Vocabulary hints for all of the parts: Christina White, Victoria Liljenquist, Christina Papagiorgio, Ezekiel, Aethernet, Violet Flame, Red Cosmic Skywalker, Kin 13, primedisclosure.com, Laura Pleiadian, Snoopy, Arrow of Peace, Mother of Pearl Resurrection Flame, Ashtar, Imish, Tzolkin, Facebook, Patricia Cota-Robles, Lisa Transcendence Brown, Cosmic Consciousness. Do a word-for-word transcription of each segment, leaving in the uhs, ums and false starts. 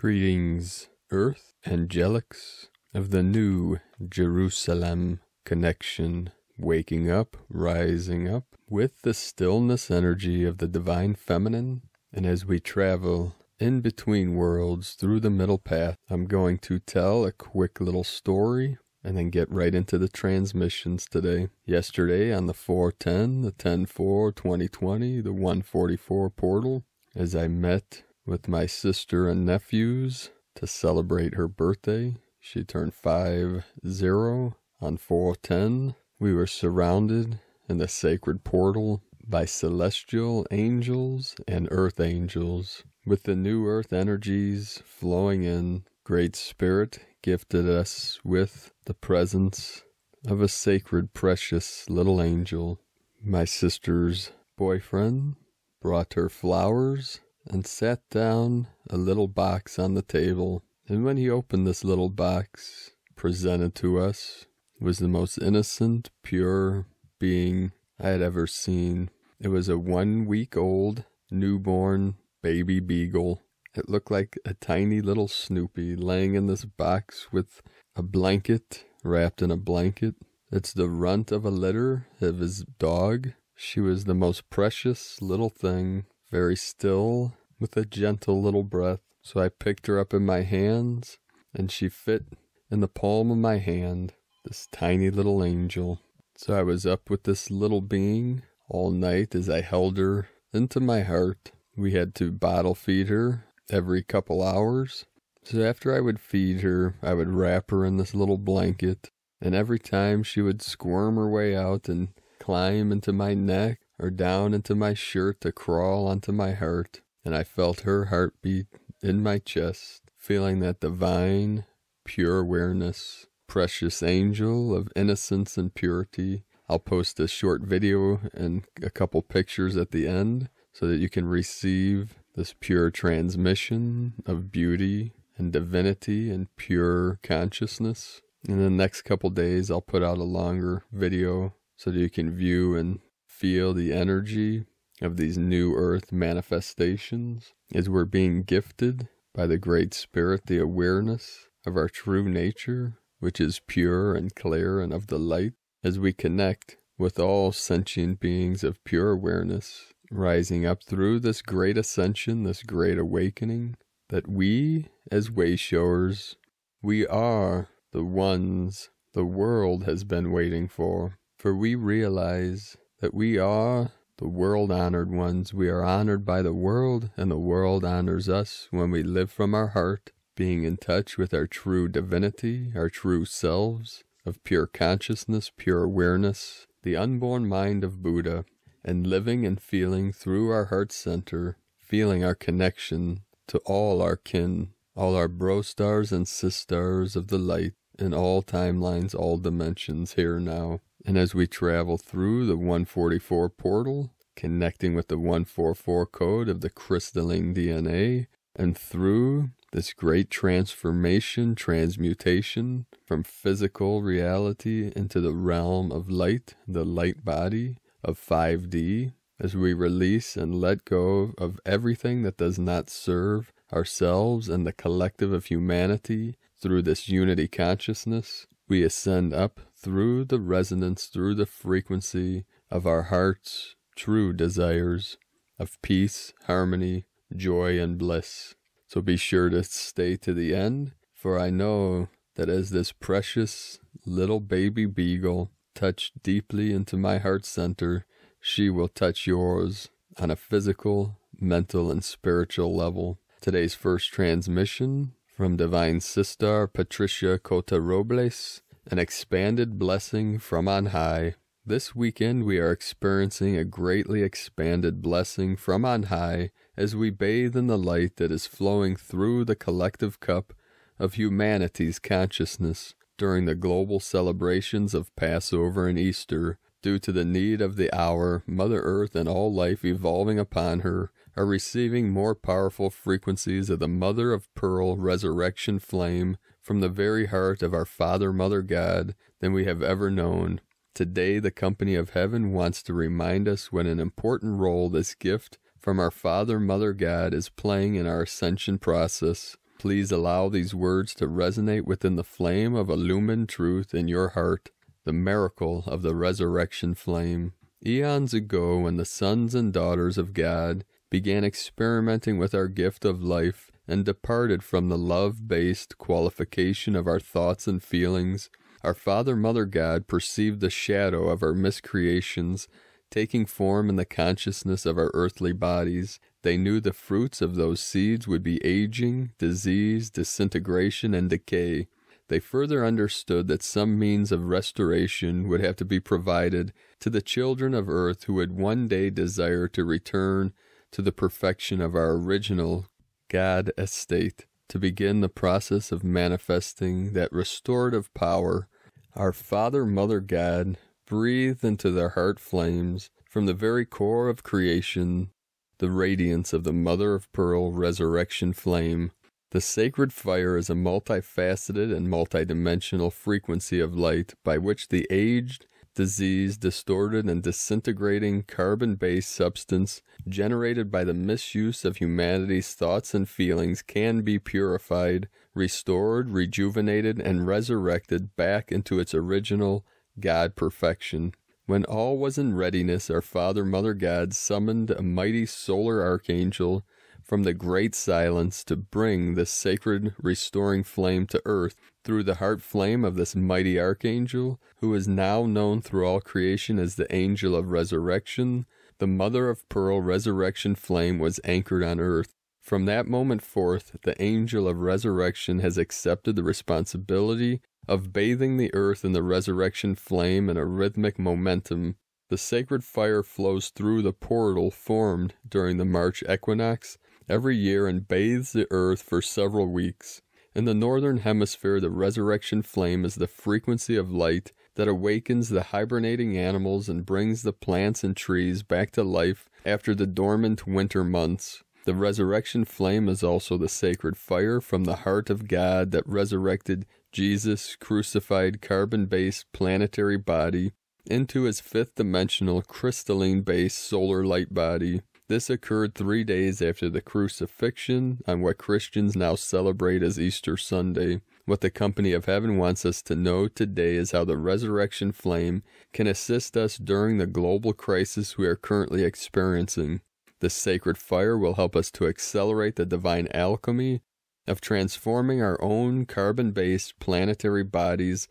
Greetings, Earth Angelics of the New Jerusalem Connection, waking up, rising up with the stillness energy of the Divine Feminine. And as we travel in between worlds through the middle path, I'm going to tell a quick little story and then get right into the transmissions today. Yesterday on the four ten, the ten four twenty twenty, the one forty-four portal, as I met with my sister and nephews to celebrate her birthday. She turned five zero on four ten. We were surrounded in the sacred portal by celestial angels and earth angels, with the new earth energies flowing in. Great Spirit gifted us with the presence of a sacred, precious little angel. My sister's boyfriend brought her flowers and sat down a little box on the table. And when he opened this little box, presented to us was the most innocent, pure being I had ever seen. It was a one-week-old newborn baby beagle. It looked like a tiny little Snoopy laying in this box with a blanket, wrapped in a blanket. It's the runt of a litter of his dog. She was the most precious little thing, very still, with a gentle little breath. So I picked her up in my hands, and she fit in the palm of my hand, this tiny little angel. So I was up with this little being all night as I held her into my heart. We had to bottle feed her every couple hours. So after I would feed her, I would wrap her in this little blanket, and every time she would squirm her way out and climb into my neck or down into my shirt to crawl onto my heart, and I felt her heartbeat in my chest, feeling that divine, pure awareness, precious angel of innocence and purity. I'll post a short video and a couple pictures at the end so that you can receive this pure transmission of beauty and divinity and pure consciousness. In the next couple days, I'll put out a longer video so that you can view and feel the energy of these new earth manifestations as we're being gifted by the Great Spirit, the awareness of our true nature, which is pure and clear and of the light, as we connect with all sentient beings of pure awareness, rising up through this great ascension, this great awakening, that we, as wayshowers, we are the ones the world has been waiting for. For we realize that we are the world-honored ones. We are honored by the world, and the world honors us when we live from our heart, being in touch with our true divinity, our true selves of pure consciousness, pure awareness, the unborn mind of Buddha, and living and feeling through our heart center, feeling our connection to all our kin, all our bro stars and sis stars of the light in all timelines, all dimensions here now. And as we travel through the one forty-four portal, connecting with the one forty-four code of the crystalline D N A, and through this great transformation, transmutation from physical reality into the realm of light, the light body of five D, as we release and let go of everything that does not serve ourselves and the collective of humanity through this unity consciousness, we ascend up through the resonance, through the frequency of our heart's true desires of peace, harmony, joy, and bliss. So be sure to stay to the end, for I know that as this precious little baby beagle touched deeply into my heart center, she will touch yours on a physical, mental, and spiritual level. Today's first transmission from Divine Sister Patricia Cota-Robles, an expanded blessing from on high. This weekend we are experiencing a greatly expanded blessing from on high as we bathe in the light that is flowing through the collective cup of humanity's consciousness during the global celebrations of Passover and Easter. Due to the need of the hour, Mother Earth and all life evolving upon her are receiving more powerful frequencies of the Mother of Pearl Resurrection Flame from the very heart of our Father, Mother God, than we have ever known. Today, the Company of Heaven wants to remind us what an important role this gift from our Father, Mother God is playing in our ascension process. Please allow these words to resonate within the flame of illumined truth in your heart, the miracle of the resurrection flame. Eons ago, when the sons and daughters of God began experimenting with our gift of life and departed from the love-based qualification of our thoughts and feelings, our Father Mother God perceived the shadow of our miscreations taking form in the consciousness of our earthly bodies. They knew the fruits of those seeds would be aging, disease, disintegration, and decay. They further understood that some means of restoration would have to be provided to the children of earth who would one day desire to return to the perfection of our original God estate, to begin the process of manifesting that restorative power. Our Father, Mother, God breathed into their heart flames from the very core of creation the radiance of the Mother of Pearl Resurrection Flame. The sacred fire is a multifaceted and multidimensional frequency of light by which the aged, diseased, distorted, and disintegrating carbon-based substance generated by the misuse of humanity's thoughts and feelings can be purified, restored, rejuvenated, and resurrected back into its original God perfection. When all was in readiness, our Father, Mother, God summoned a mighty solar archangel from the great silence to bring this sacred restoring flame to earth. Through the heart flame of this mighty archangel, who is now known through all creation as the Angel of Resurrection, the Mother of Pearl Resurrection Flame was anchored on earth. From that moment forth, the Angel of Resurrection has accepted the responsibility of bathing the earth in the resurrection flame in a rhythmic momentum. The sacred fire flows through the portal formed during the March equinox every year and bathes the earth for several weeks. In the northern hemisphere, the resurrection flame is the frequency of light that awakens the hibernating animals and brings the plants and trees back to life after the dormant winter months. The resurrection flame is also the sacred fire from the heart of God that resurrected Jesus' crucified carbon-based planetary body into his fifth-dimensional crystalline-based solar light body. This occurred three days after the crucifixion on what Christians now celebrate as Easter Sunday. What the Company of Heaven wants us to know today is how the resurrection flame can assist us during the global crisis we are currently experiencing. The sacred fire will help us to accelerate the divine alchemy of transforming our own carbon-based planetary bodies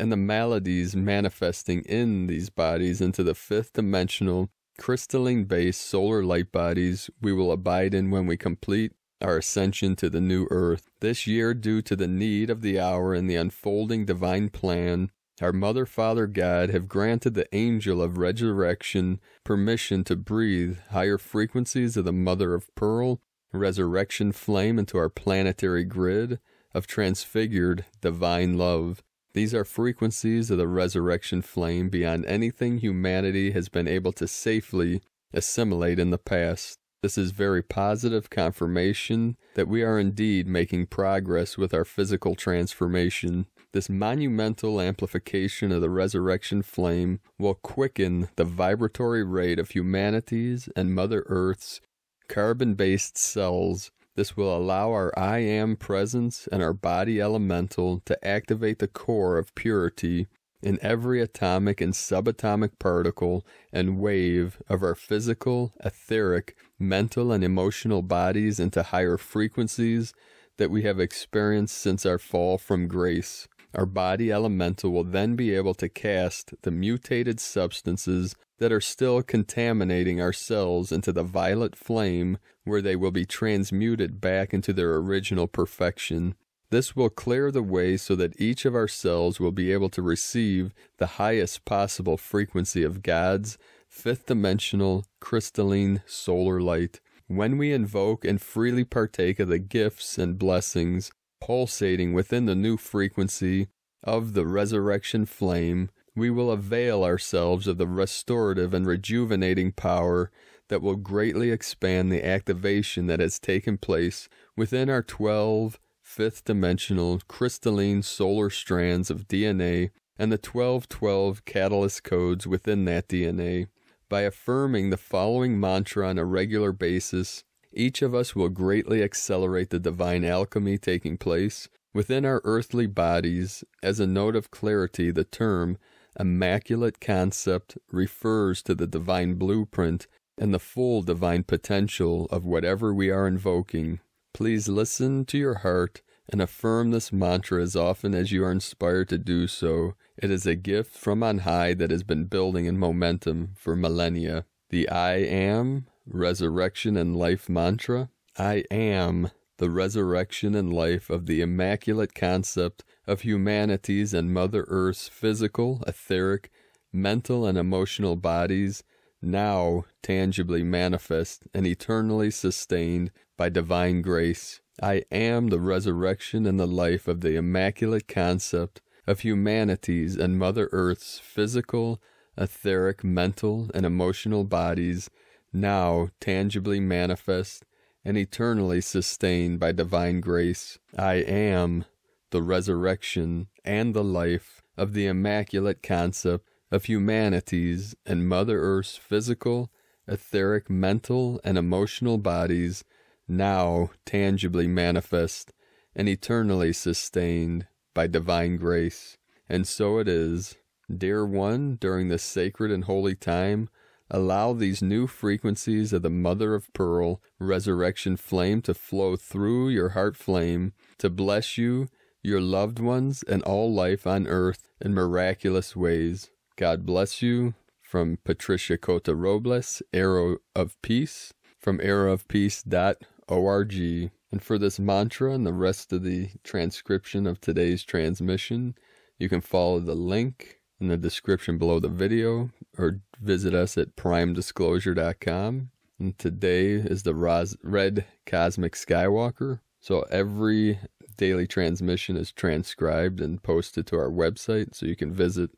and the maladies manifesting in these bodies into the fifth-dimensional, crystalline-based solar light bodies we will abide in when we complete our ascension to the new earth. This year, due to the need of the hour and the unfolding divine plan, our Mother, Father, God have granted the Angel of Resurrection permission to breathe higher frequencies of the Mother of Pearl Resurrection Flame into our planetary grid of transfigured divine love. These are frequencies of the resurrection flame beyond anything humanity has been able to safely assimilate in the past. This is very positive confirmation that we are indeed making progress with our physical transformation. This monumental amplification of the resurrection flame will quicken the vibratory rate of humanity's and Mother Earth's carbon-based cells. This will allow our I Am presence and our body elemental to activate the core of purity in every atomic and subatomic particle and wave of our physical, etheric, mental, and emotional bodies into higher frequencies that we have experienced since our fall from grace. Our body elemental will then be able to cast the mutated substances that are still contaminating our cells into the violet flame, where they will be transmuted back into their original perfection. This will clear the way so that each of our cells will be able to receive the highest possible frequency of God's fifth-dimensional crystalline solar light. When we invoke and freely partake of the gifts and blessings pulsating within the new frequency of the resurrection flame, we will avail ourselves of the restorative and rejuvenating power that will greatly expand the activation that has taken place within our twelve fifth-dimensional crystalline solar strands of D N A and the twelve twelve catalyst codes within that D N A. By affirming the following mantra on a regular basis, each of us will greatly accelerate the divine alchemy taking place within our earthly bodies. As a note of clarity, the term immaculate concept refers to the divine blueprint and the full divine potential of whatever we are invoking. Please listen to your heart and affirm this mantra as often as you are inspired to do so. It is a gift from on high that has been building in momentum for millennia. The I Am Resurrection and Life Mantra. I am the resurrection and life of the immaculate concept of humanity's and Mother Earth's physical, etheric, mental, and emotional bodies, now tangibly manifest and eternally sustained by divine grace. I am the resurrection and the life of the immaculate concept of humanity's and Mother Earth's physical, etheric, mental, and emotional bodies, now tangibly manifest and eternally sustained by divine grace. I am the resurrection and the life of the immaculate concept of humanity's and Mother Earth's physical, etheric, mental, and emotional bodies, now tangibly manifest and eternally sustained by divine grace. And so it is. Dear one, during this sacred and holy time, allow these new frequencies of the Mother of Pearl Resurrection Flame to flow through your heart flame to bless you, your loved ones, and all life on earth in miraculous ways. God bless you. From Patricia Cota-Robles, Arrow of Peace, from arrow of peace dot org. And for this mantra and the rest of the transcription of today's transmission, you can follow the link in the description below the video or visit us at prime disclosure dot com. And today is the Ros Red Cosmic Skywalker. So every daily transmission is transcribed and posted to our website, so you can visit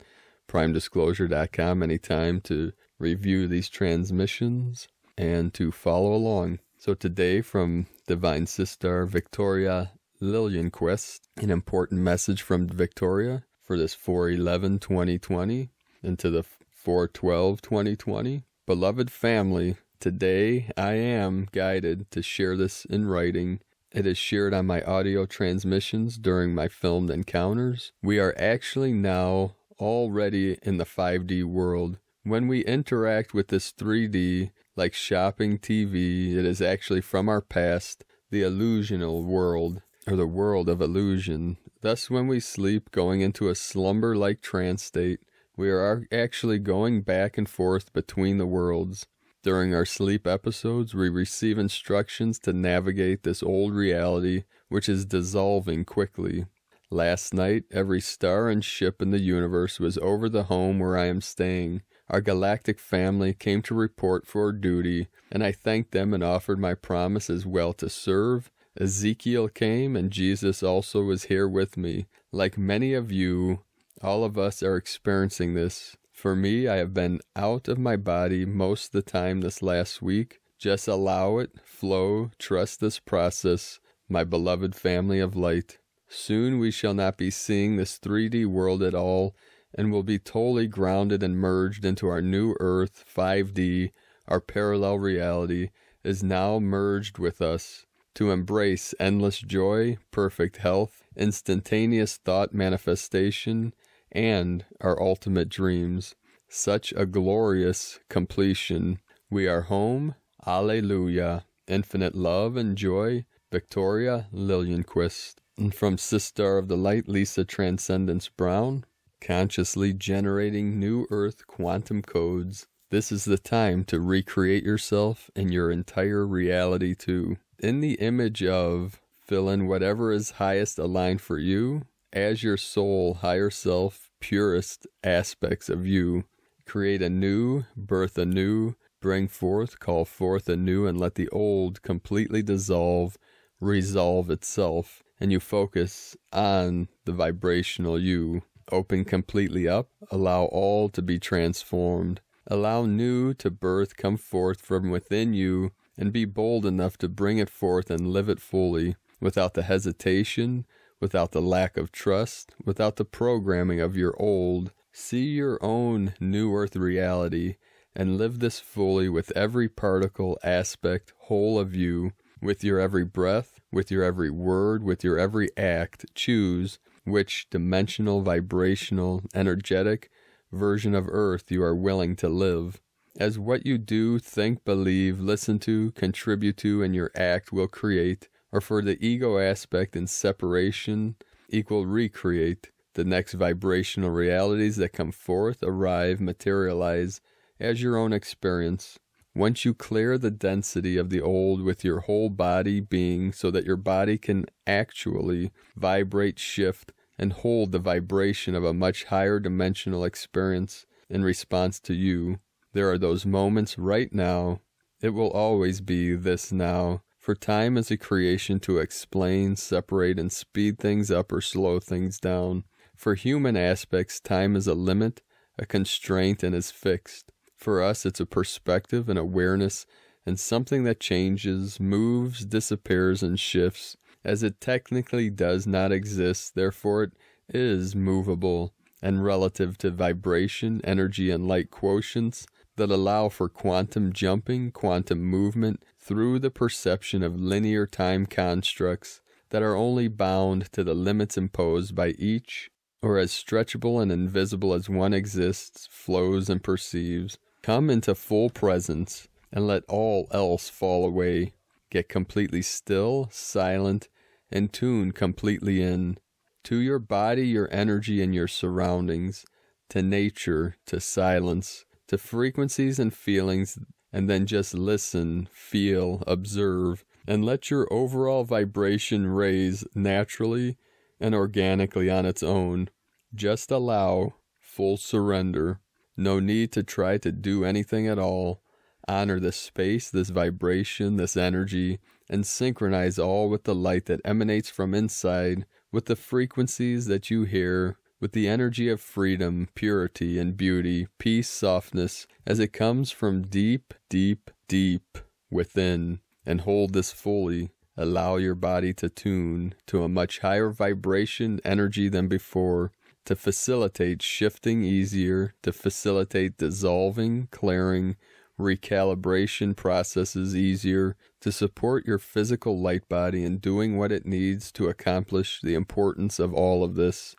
prime disclosure dot com anytime to review these transmissions and to follow along. So today, from Divine Sister Victoria Liljenquist, an important message from Victoria for this four eleven twenty twenty into the four twelve twenty twenty. Beloved family, today I am guided to share this in writing. It is shared on my audio transmissions during my filmed encounters. We are actually now already in the five D world. When we interact with this three D, like shopping T V, it is actually from our past, the illusional world, or the world of illusion. Thus, when we sleep, going into a slumber-like trance state, we are actually going back and forth between the worlds. During our sleep episodes, we receive instructions to navigate this old reality, which is dissolving quickly. Last night, every star and ship in the universe was over the home where I am staying. Our galactic family came to report for duty, and I thanked them and offered my promise as well to serve. Ezekiel came, and Jesus also was here with me. Like many of you, all of us are experiencing this. For me, I have been out of my body most of the time this last week. Just allow it, flow, trust this process, my beloved family of light. Soon we shall not be seeing this three D world at all, and will be totally grounded and merged into our new earth, five D. Our parallel reality is now merged with us to embrace endless joy, perfect health, instantaneous thought manifestation, and our ultimate dreams. Such a glorious completion. We are home. Alleluia. Infinite love and joy. Victoria Liljenquist. And from Sister of the Light, Lisa Transcendence Brown, consciously generating new earth quantum codes. This is the time to recreate yourself and your entire reality too. In the image of, fill in whatever is highest aligned for you, as your soul, higher self, purest aspects of you. Create anew, birth anew, bring forth, call forth anew, and let the old completely dissolve, resolve itself, and you focus on the vibrational you. Open completely up, allow all to be transformed. Allow new to birth come forth from within you, and be bold enough to bring it forth and live it fully, without the hesitation, without the lack of trust, without the programming of your old. See your own new earth reality and live this fully with every particle, aspect, whole of you, with your every breath, with your every word, with your every act. Choose which dimensional, vibrational, energetic version of Earth you are willing to live, as what you do, think, believe, listen to, contribute to, and your act will create, or for the ego aspect in separation, equal recreate, the next vibrational realities that come forth, arrive, materialize, as your own experience. Once you clear the density of the old with your whole body being so that your body can actually vibrate, shift, and hold the vibration of a much higher dimensional experience in response to you, there are those moments right now. It will always be this now, for time is a creation to explain, separate, and speed things up or slow things down. For human aspects, time is a limit, a constraint, and is fixed. For us, it's a perspective, an awareness, and something that changes, moves, disappears, and shifts, as it technically does not exist. Therefore, it is movable and relative to vibration, energy, and light quotients that allow for quantum jumping, quantum movement, through the perception of linear time constructs that are only bound to the limits imposed by each, or as stretchable and invisible as one exists, flows, and perceives. Come into full presence and let all else fall away. Get completely still, silent, and tune completely in to your body, your energy, and your surroundings, to nature, to silence, to frequencies and feelings, and then just listen, feel, observe, and let your overall vibration raise naturally and organically on its own. Just allow full surrender. No need to try to do anything at all. Honor this space, this vibration, this energy, and synchronize all with the light that emanates from inside, with the frequencies that you hear, with the energy of freedom, purity, and beauty, peace, softness, as it comes from deep, deep, deep within, and hold this fully. Allow your body to tune to a much higher vibration, energy than before, to facilitate shifting easier, to facilitate dissolving, clearing, recalibration processes easier, to support your physical light body in doing what it needs to accomplish the importance of all of this.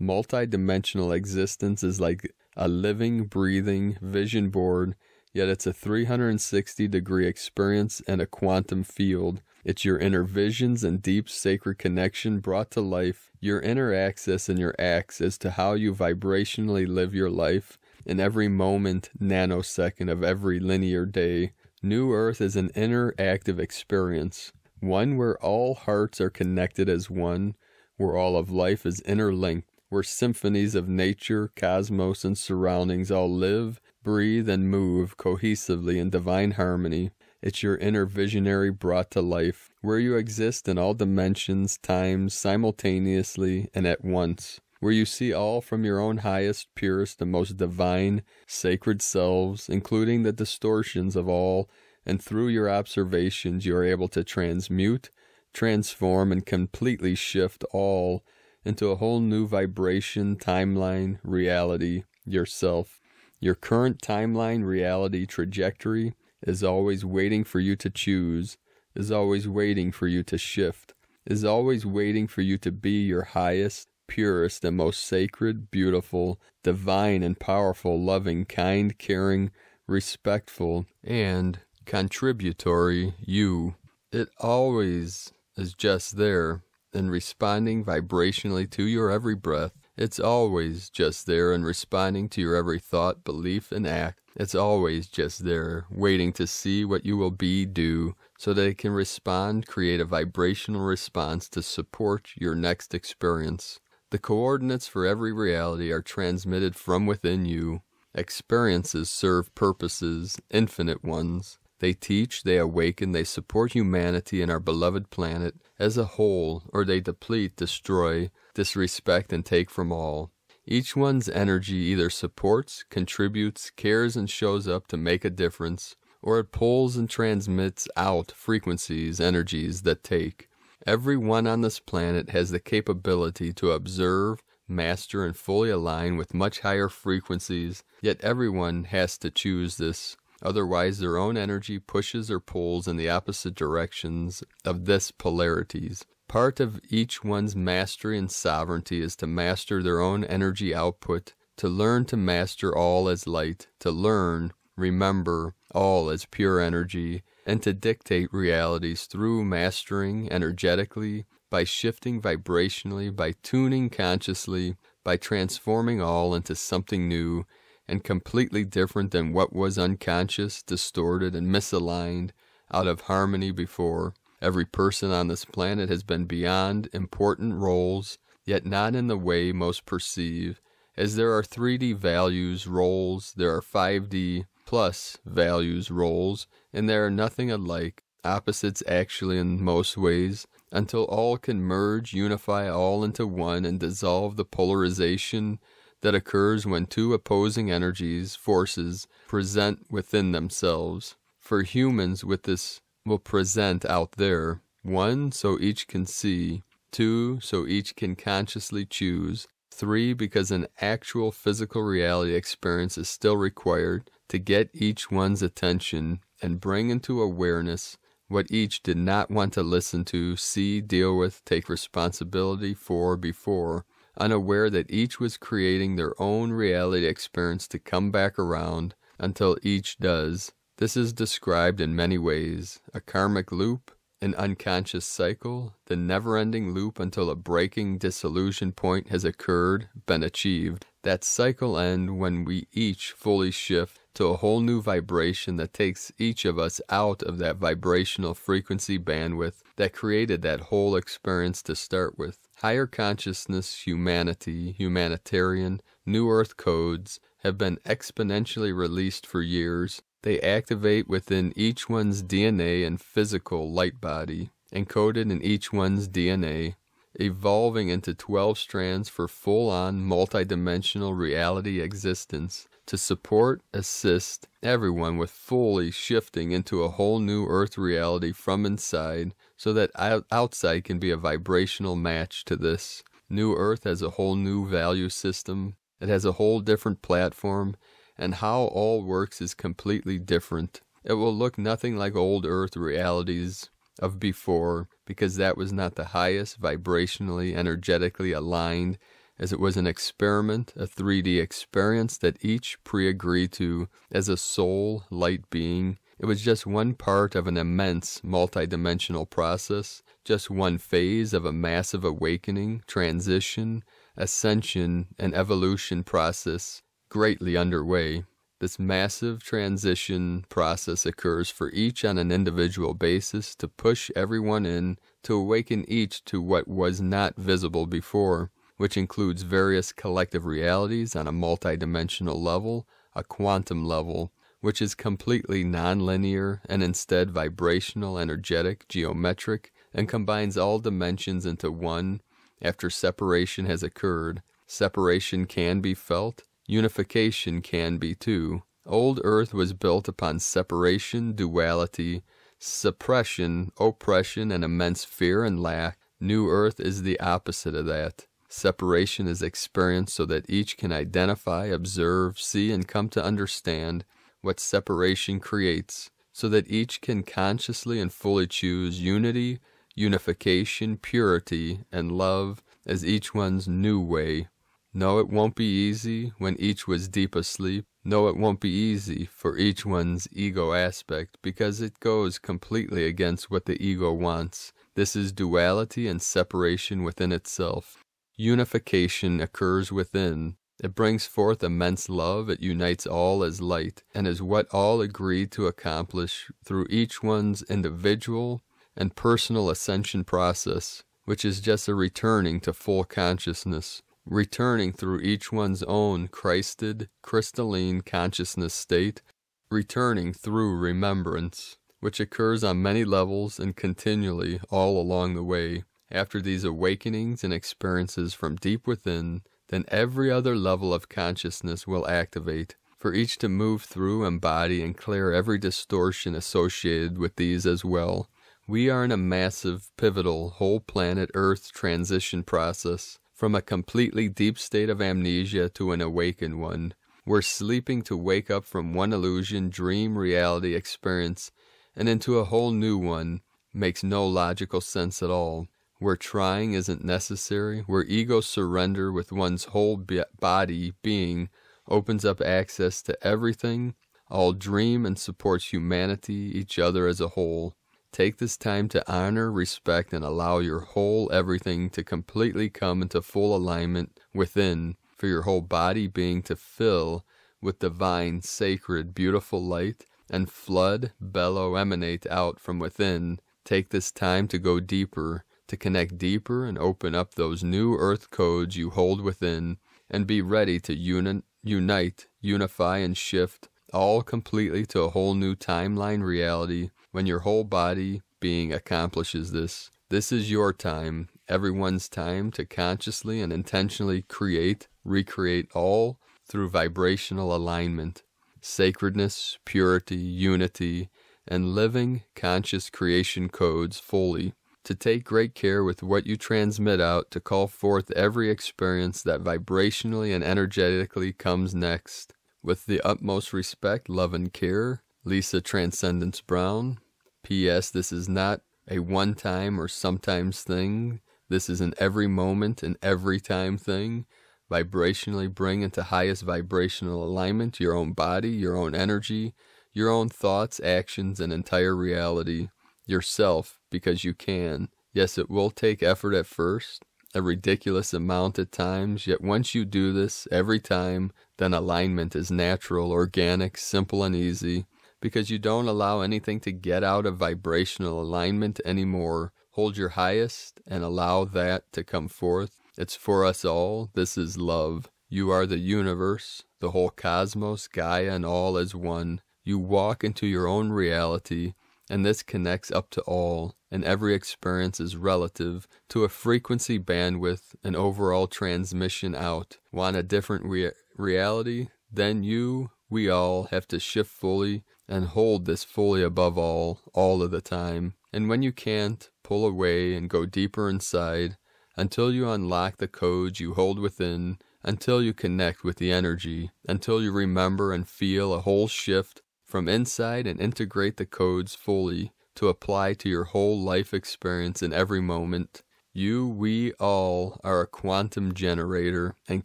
Multidimensional existence is like a living, breathing vision board, yet it's a three hundred sixty degree experience and a quantum field. It's your inner visions and deep sacred connection brought to life, your inner access and your acts as to how you vibrationally live your life in every moment, nanosecond of every linear day. New Earth is an inner active experience, one where all hearts are connected as one, where all of life is interlinked, where symphonies of nature, cosmos, and surroundings all live, breathe, and move cohesively in divine harmony. It's your inner visionary brought to life, where you exist in all dimensions, times, simultaneously, and at once, where you see all from your own highest, purest, and most divine, sacred selves, including the distortions of all, and through your observations you are able to transmute, transform, and completely shift all into a whole new vibration, timeline, reality, yourself. Your current timeline, reality, trajectory is always waiting for you to choose, is always waiting for you to shift, is always waiting for you to be your highest, purest, and most sacred, beautiful, divine, and powerful, loving, kind, caring, respectful, and contributory you. It always is just there and responding vibrationally to your every breath. It's always just there and responding to your every thought, belief, and act. It's always just there, waiting to see what you will be, do, so that it can respond, create a vibrational response to support your next experience. The coordinates for every reality are transmitted from within you. Experiences serve purposes, infinite ones. They teach, they awaken, they support humanity and our beloved planet as a whole, or they deplete, destroy, disrespect, and take from all. Each one's energy either supports, contributes, cares, and shows up to make a difference, or it pulls and transmits out frequencies, energies that take. Everyone on this planet has the capability to observe, master and fully align with much higher frequencies, yet everyone has to choose this. Otherwise, their own energy pushes or pulls in the opposite directions of this polarities. Part of each one's mastery and sovereignty is to master their own energy output, to learn to master all as light, to learn, remember, all as pure energy, and to dictate realities through mastering energetically, by shifting vibrationally, by tuning consciously, by transforming all into something new and completely different than what was unconscious, distorted, and misaligned out of harmony before. Every person on this planet has been beyond important roles, yet not in the way most perceive, as there are three D values, roles, there are five D plus values, roles, and they are nothing alike, opposites actually in most ways, until all can merge, unify all into one, and dissolve the polarization that occurs when two opposing energies, forces, present within themselves. For humans, with this will present out there, one, so each can see, two, so each can consciously choose, three, because an actual physical reality experience is still required to get each one's attention and bring into awareness what each did not want to listen to, see, deal with, take responsibility for before, unaware that each was creating their own reality experience to come back around until each does. This is described in many ways, a karmic loop, an unconscious cycle, the never-ending loop until a breaking dissolution point has occurred, been achieved. That cycle ends when we each fully shift to a whole new vibration that takes each of us out of that vibrational frequency bandwidth that created that whole experience to start with. Higher consciousness, humanity, humanitarian, New Earth codes have been exponentially released for years. They activate within each one's D N A and physical light body, encoded in each one's D N A, evolving into twelve strands for full-on multidimensional reality existence to support, assist everyone with fully shifting into a whole new Earth reality from inside, so that out outside can be a vibrational match to this. New Earth has a whole new value system. It has a whole different platform, and how all works is completely different. It will look nothing like old Earth realities of before, because that was not the highest vibrationally, energetically aligned, as it was an experiment, a three D experience that each pre-agreed to as a soul, light being. It was just one part of an immense multidimensional process, just one phase of a massive awakening, transition, ascension, and evolution process greatly underway. This massive transition process occurs for each on an individual basis to push everyone in, to awaken each to what was not visible before, which includes various collective realities on a multidimensional level, a quantum level, which is completely nonlinear and instead vibrational, energetic, geometric, and combines all dimensions into one after separation has occurred. Separation can be felt. Unification can be too. Old Earth was built upon separation, duality, suppression, oppression, and immense fear and lack. New Earth is the opposite of that. Separation is experienced so that each can identify, observe, see, and come to understand what separation creates, so that each can consciously and fully choose unity, unification, purity, and love as each one's new way. No, it won't be easy when each was deep asleep. No, it won't be easy for each one's ego aspect, because it goes completely against what the ego wants. This is duality and separation within itself. Unification occurs within. It brings forth immense love. It unites all as light, and is what all agreed to accomplish through each one's individual and personal ascension process, which is just a returning to full consciousness. Returning through each one's own Christed, crystalline consciousness state, returning through remembrance, which occurs on many levels and continually all along the way. After these awakenings and experiences from deep within, then every other level of consciousness will activate, for each to move through, embody, and clear every distortion associated with these as well. We are in a massive, pivotal, whole planet Earth transition process, from a completely deep state of amnesia to an awakened one. We're sleeping to wake up from one illusion, dream, reality, experience, and into a whole new one. Makes no logical sense at all. Where trying isn't necessary, where ego surrender with one's whole be body being opens up access to everything, all dream and supports humanity, each other as a whole. Take this time to honor, respect, and allow your whole everything to completely come into full alignment within, for your whole body being to fill with divine, sacred, beautiful light and flood, bellow, emanate out from within. Take this time to go deeper, to connect deeper and open up those new earth codes you hold within, and be ready to uni unite, unify, and shift all completely to a whole new timeline reality when your whole body being accomplishes this. This is your time, everyone's time, to consciously and intentionally create, recreate all through vibrational alignment, sacredness, purity, unity, and living conscious creation codes fully. To take great care with what you transmit out, to call forth every experience that vibrationally and energetically comes next. With the utmost respect, love, and care, Lisa Transcendence Brown. P S This is not a one-time or sometimes thing. This is an every moment and every time thing. Vibrationally bring into highest vibrational alignment your own body, your own energy, your own thoughts, actions, and entire reality. Yourself, because you can. Yes, it will take effort at first, a ridiculous amount at times, yet once you do this every time, then alignment is natural, organic, simple, and easy, because you don't allow anything to get out of vibrational alignment anymore. Hold your highest and allow that to come forth. It's for us all. This is love. You are the universe, the whole cosmos, Gaia, and all as one. You walk into your own reality, and this connects up to all, and every experience is relative to a frequency bandwidth and overall transmission out. Want a different re reality? Then you, we all, have to shift fully and hold this fully above all, all of the time. And when you can't, pull away and go deeper inside until you unlock the codes you hold within, until you connect with the energy, until you remember and feel a whole shift from inside and integrate the codes fully to apply to your whole life experience in every moment. You, we, all are a quantum generator and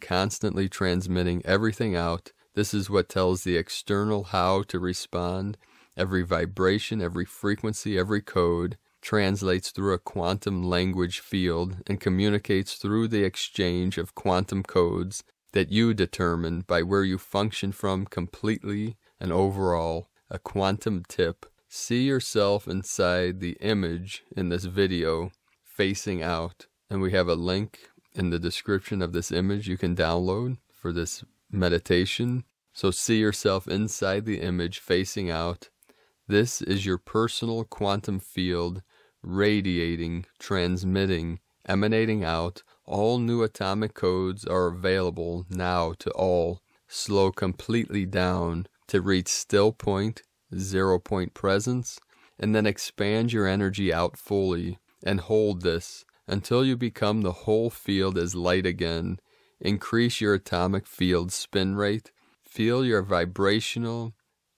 constantly transmitting everything out. This is what tells the external how to respond. Every vibration, every frequency, every code translates through a quantum language field and communicates through the exchange of quantum codes that you determine by where you function from completely and overall. A quantum tip. See yourself inside the image in this video, facing out. And we have a link in the description of this image you can download for this meditation. So see yourself inside the image, facing out. This is your personal quantum field, radiating, transmitting, emanating out. All new atomic codes are available now to all. Slow completely down to reach still point, zero point presence, and then expand your energy out fully, and hold this until you become the whole field as light again. Increase your atomic field spin rate, feel your vibrational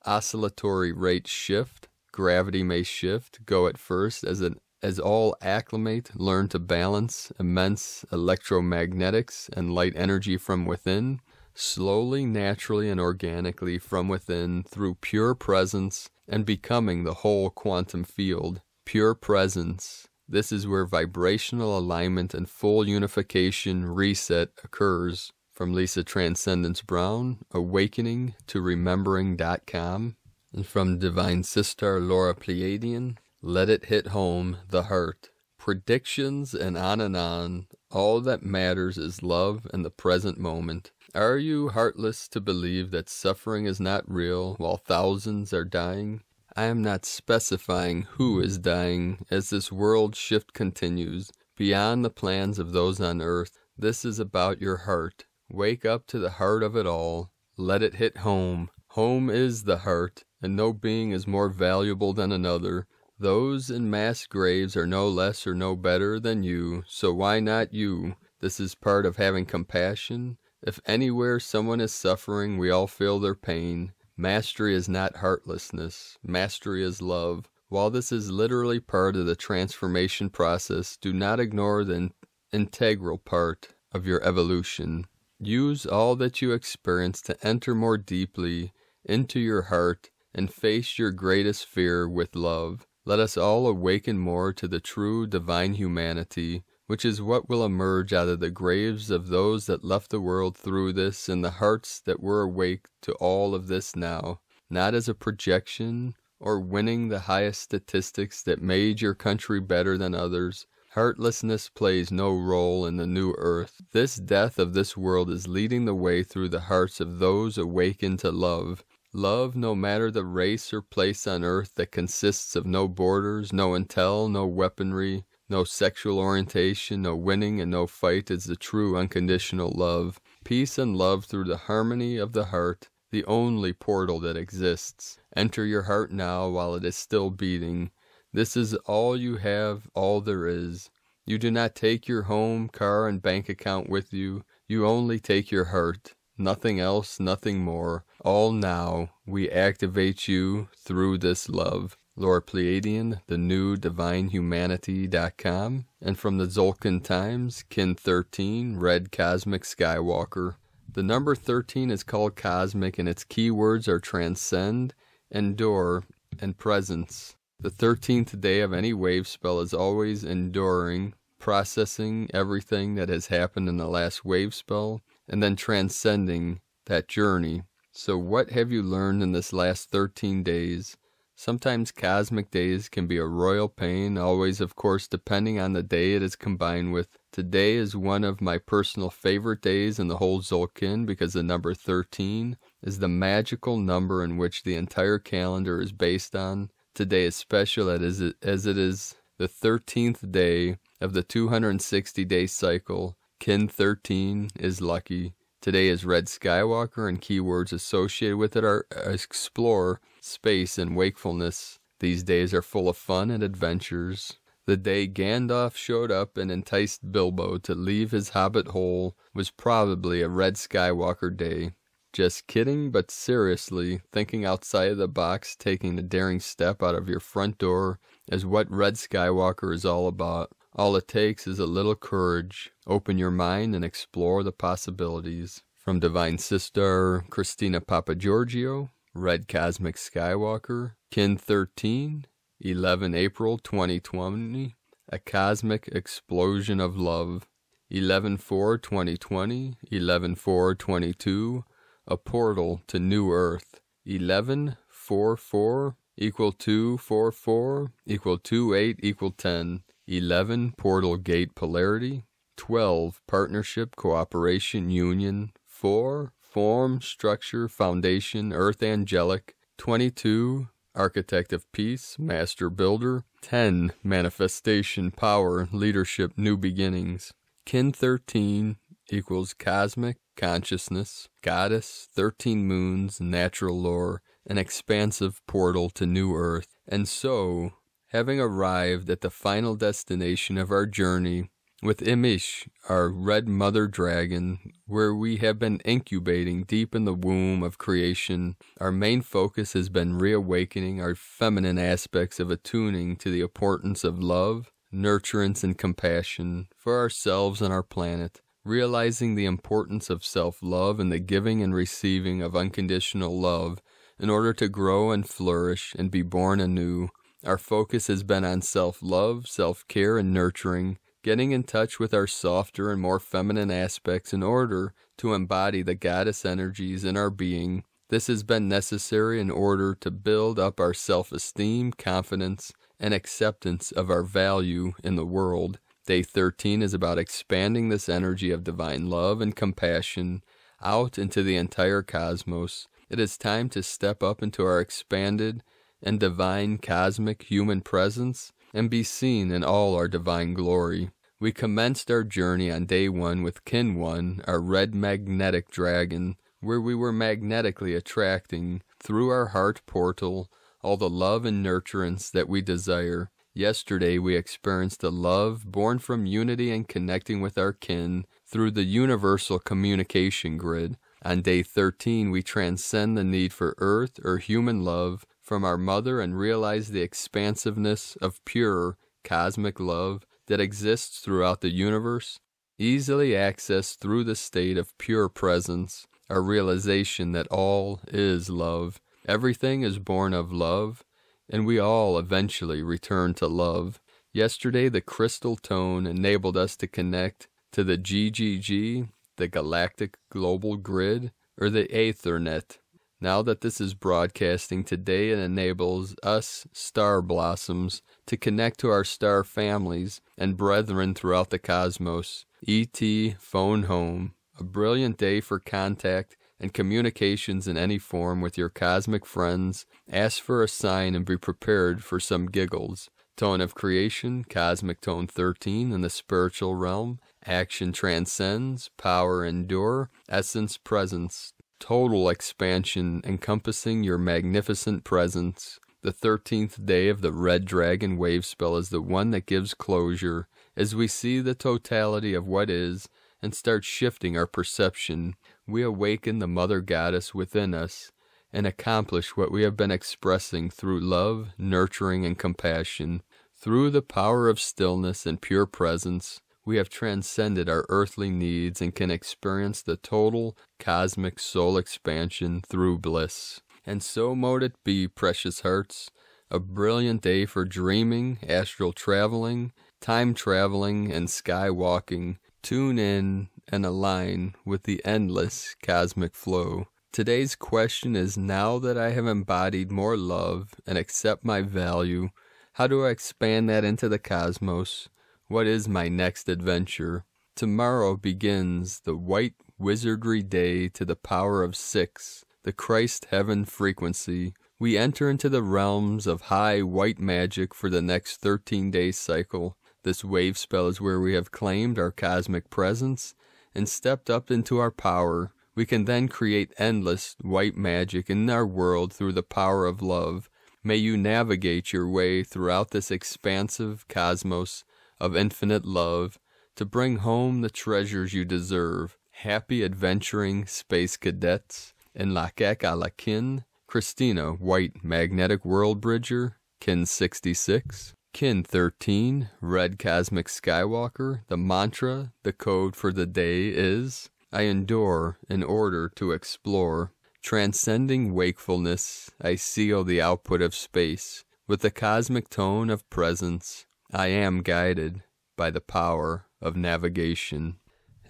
oscillatory rate shift. Gravity may shift, go at first as an as all acclimate, learn to balance immense electromagnetics and light energy from within. Slowly, naturally, and organically from within through pure presence and becoming the whole quantum field. Pure presence. This is where vibrational alignment and full unification reset occurs. From Lisa Transcendence Brown, Awakening to Remembering dot com. And from Divine Sister Laura Pleiadian, Let It Hit Home, The Heart. Predictions and on and on. All that matters is love and the present moment. Are you heartless to believe that suffering is not real while thousands are dying? I am not specifying who is dying as this world shift continues beyond the plans of those on earth. This is about your heart. Wake up to the heart of it all. Let it hit home. Home is the heart, and no being is more valuable than another. Those in mass graves are no less or no better than you, so why not you? This is part of having compassion. If anywhere someone is suffering, we all feel their pain. Mastery is not heartlessness. Mastery is love. While this is literally part of the transformation process, do not ignore the integral part of your evolution. Use all that you experience to enter more deeply into your heart and face your greatest fear with love. Let us all awaken more to the true divine humanity, which is what will emerge out of the graves of those that left the world through this and the hearts that were awake to all of this now, not as a projection or winning the highest statistics that made your country better than others. Heartlessness plays no role in the new earth. This death of this world is leading the way through the hearts of those awakened to love. Love, no matter the race or place on earth, that consists of no borders, no intel, no weaponry, no sexual orientation, no winning, and no fight, is the true unconditional love. Peace and love through the harmony of the heart, the only portal that exists. Enter your heart now while it is still beating. This is all you have, all there is. You do not take your home, car, and bank account with you. You only take your heart. Nothing else, nothing more. All now, we activate you through this love. Laura Pleiadian, the new divine humanity dot com, and from the Tzolkin Times, Kin thirteen, Red Cosmic Skywalker. The number thirteen is called cosmic, and its keywords are transcend, endure, and presence. The thirteenth day of any wave spell is always enduring, processing everything that has happened in the last wave spell, and then transcending that journey. So what have you learned in this last thirteen days? Sometimes cosmic days can be a royal pain, always, of course, depending on the day it is combined with. Today is one of my personal favorite days in the whole Tzolkin, because the number thirteen is the magical number in which the entire calendar is based on. Today is special as it is the thirteenth day of the two hundred sixty day cycle. Kin thirteen is lucky. Today is Red Skywalker, and keywords associated with it are explore, space, and wakefulness. These days are full of fun and adventures. The day Gandalf showed up and enticed Bilbo to leave his hobbit hole was probably a Red Skywalker day. Just kidding, but seriously, thinking outside of the box, taking the daring step out of your front door is what Red Skywalker is all about. All it takes is a little courage. Open your mind and explore the possibilities. From Divine Sister Christina Papagiorgio, Red Cosmic Skywalker, Kin thirteen, eleven April twenty twenty, a cosmic explosion of love. eleven four twenty twenty, eleven four twenty-two, a portal to new earth. eleven four four equal two four four equal two eight equal ten. eleven portal gate polarity. twelve partnership, cooperation, union. four form, structure, foundation, earth angelic. twenty-two architect of peace, master builder. ten manifestation, power, leadership, new beginnings. Kin thirteen equals cosmic consciousness, goddess, thirteen moons, natural lore, an expansive portal to new earth. And so, having arrived at the final destination of our journey with Imish, our red mother dragon, where we have been incubating deep in the womb of creation, our main focus has been reawakening our feminine aspects of attuning to the importance of love, nurturance, and compassion for ourselves and our planet. Realizing the importance of self-love and the giving and receiving of unconditional love in order to grow and flourish and be born anew. Our focus has been on self-love, self-care, and nurturing, getting in touch with our softer and more feminine aspects in order to embody the goddess energies in our being. This has been necessary in order to build up our self-esteem, confidence, and acceptance of our value in the world. Day thirteen is about expanding this energy of divine love and compassion out into the entire cosmos. It is time to step up into our expanded and divine cosmic human presence and be seen in all our divine glory. We commenced our journey on day one with Kin one, our red magnetic dragon, where we were magnetically attracting, through our heart portal, all the love and nurturance that we desire. Yesterday we experienced a love born from unity and connecting with our kin through the universal communication grid. On day thirteen, we transcend the need for earth or human love from our mother and realize the expansiveness of pure cosmic love that exists throughout the universe, easily accessed through the state of pure presence, our realization that all is love, everything is born of love, and we all eventually return to love. Yesterday, the crystal tone enabled us to connect to the G G G, the Galactic Global Grid, or the Aethernet. Now that this is broadcasting today, it enables us star blossoms to connect to our star families and brethren throughout the cosmos. E T phone home. A brilliant day for contact and communications in any form with your cosmic friends. Ask for a sign and be prepared for some giggles. Tone of Creation, Cosmic Tone thirteen in the spiritual realm. Action transcends, power endure, essence presence, total expansion encompassing your magnificent presence. The thirteenth day of the Red Dragon Wave Spell is the one that gives closure as we see the totality of what is and start shifting our perception. We awaken the Mother Goddess within us and accomplish what we have been expressing through love, nurturing, and compassion. Through the power of stillness and pure presence, we have transcended our earthly needs and can experience the total cosmic soul expansion through bliss. And so mote it be, precious hearts, a brilliant day for dreaming, astral traveling, time traveling, and skywalking. Tune in and align with the endless cosmic flow. Today's question is, now that I have embodied more love and accept my value, how do I expand that into the cosmos? What is my next adventure? Tomorrow begins the White Wizardry Day to the power of six, the Christ Heaven frequency. We enter into the realms of high white magic for the next thirteen day cycle. This wave spell is where we have claimed our cosmic presence and stepped up into our power. We can then create endless white magic in our world through the power of love. May you navigate your way throughout this expansive cosmos of infinite love to bring home the treasures you deserve. Happy adventuring, space cadets. Enlakek a la Kin, Christina White, Magnetic World Bridger, Kin sixty-six, Kin thirteen, Red Cosmic Skywalker. The mantra, the code for the day is, I endure in order to explore. Transcending wakefulness, I seal the output of space with the cosmic tone of presence. I am guided by the power of navigation.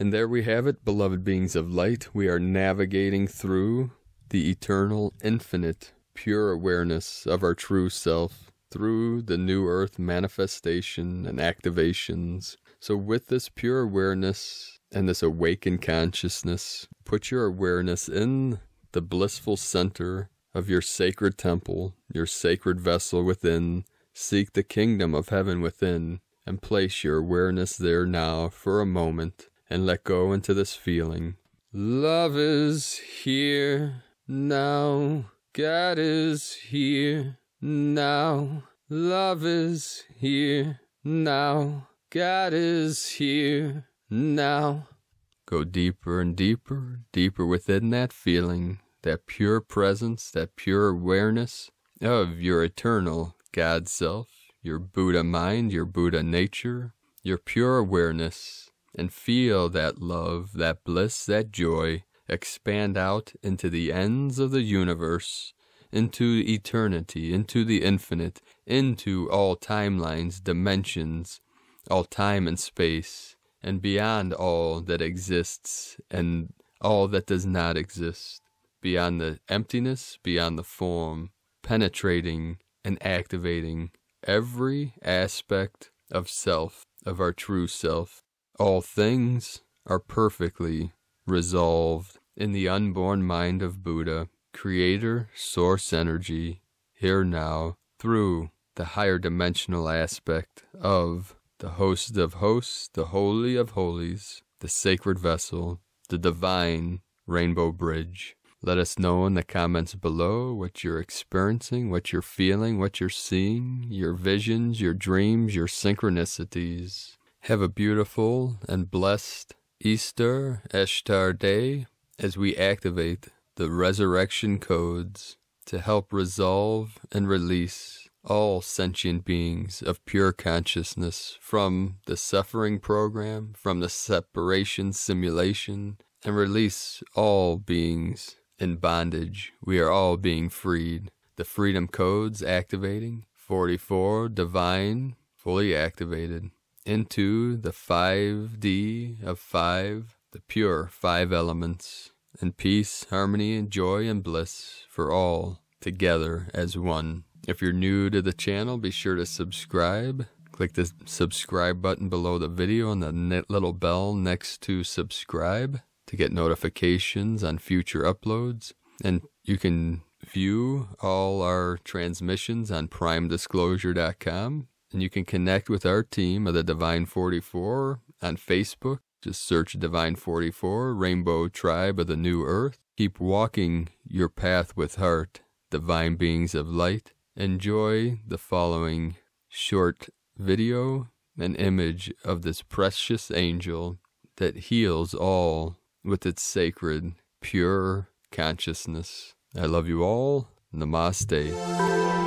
And there we have it, beloved beings of light. We are navigating through the eternal, infinite, pure awareness of our true self through the new earth manifestation and activations. So with this pure awareness and this awakened consciousness, put your awareness in the blissful center of your sacred temple, your sacred vessel within. Seek the kingdom of heaven within and place your awareness there now for a moment and let go into this feeling. Love is here now. God is here now. Love is here now. God is here now. Go deeper and deeper, deeper within that feeling, that pure presence, that pure awareness of your eternal God self, your Buddha mind, your Buddha nature, your pure awareness, and feel that love, that bliss, that joy expand out into the ends of the universe, into eternity, into the infinite, into all timelines, dimensions, all time and space, and beyond all that exists and all that does not exist, beyond the emptiness, beyond the form, penetrating and activating every aspect of self, of our true self. All things are perfectly resolved in the unborn mind of Buddha, creator, source energy, here now, through the higher dimensional aspect of the host of hosts, the holy of holies, the sacred vessel, the divine rainbow bridge. Let us know in the comments below what you're experiencing, what you're feeling, what you're seeing, your visions, your dreams, your synchronicities. Have a beautiful and blessed Easter Ashtar Day as we activate the resurrection codes to help resolve and release all sentient beings of pure consciousness from the suffering program, from the separation simulation, and release all beings in bondage. We are all being freed. The freedom codes activating, forty-four divine, fully activated, into the five D of five, the pure five elements, and peace, harmony, and joy, and bliss for all together as one. If you're new to the channel, be sure to subscribe. Click the subscribe button below the video and the little bell next to subscribe to get notifications on future uploads. And you can view all our transmissions on prime disclosure dot com. And you can connect with our team of the Divine forty-four on Facebook. Just search Divine forty-four, Rainbow Tribe of the New Earth. Keep walking your path with heart, divine beings of light. Enjoy the following short video, an image of this precious angel that heals all with its sacred, pure consciousness. I love you all. Namaste.